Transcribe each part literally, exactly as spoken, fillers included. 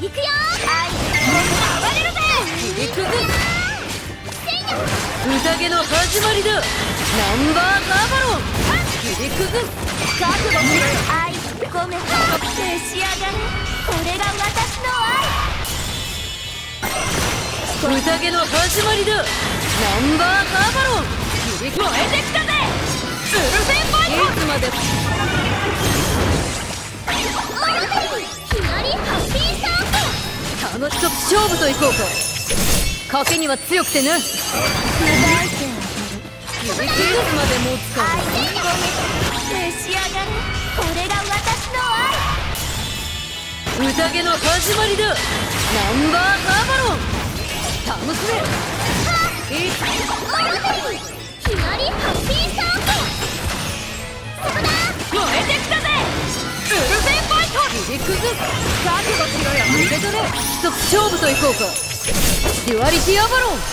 いくよー、哀れるぜ、切り崩す宴の始まりだ。ナンバーガバロン、切り崩す、覚悟する、愛込めて召し上がれ、これが私の愛。宴の始まりだ。ナンバーガバロン、切り崩す、燃えてきたぜウルフェンバイト、いつまでもう一つ勝負といこうか。賭けには強くてな。また相手を切り切るまで持つか。召し上がれ、これが私の愛。宴の始まりだ。ナンバーガーバロン、楽しめ。いつひまりハッピーサーコン、そこだ、燃えてきたぜウルフェンバイト、切り崩す、覚悟しろよ、見せとれ、一つ勝負といこうか。デュアリティアバロン、狂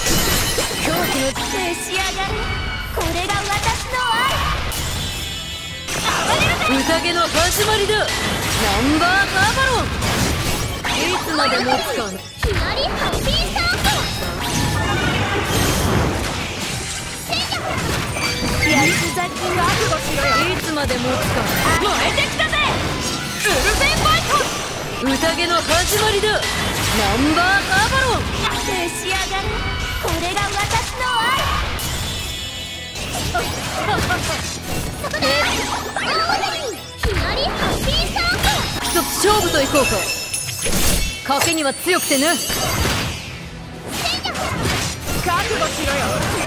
気の召し上がれ、これが私の愛。宴の始まりだ。ナンバーガーバロン、いつまでもつかん、ひまりハッピーサーコン、焼き咲き、覚悟しろよ、いつまでもつかん、燃えてきたぜウルフェンバイト、宴の始まりだ。ナンバーガーバロン、召し上がれ、これが私の愛。ひまりハッピーサーコン、一つ勝負といこうか。賭けには強くてな。覚悟しろよ、